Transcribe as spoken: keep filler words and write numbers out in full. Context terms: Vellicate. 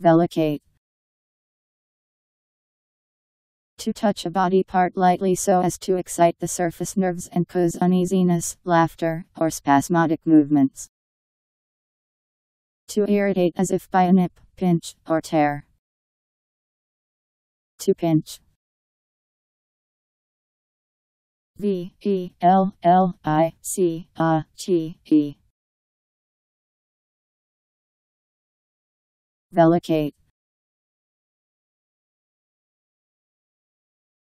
Vellicate. To touch a body part lightly so as to excite the surface nerves and cause uneasiness, laughter, or spasmodic movements. To irritate as if by a nip, pinch, or tear. To pinch. V E L L I C A T E. Vellicate.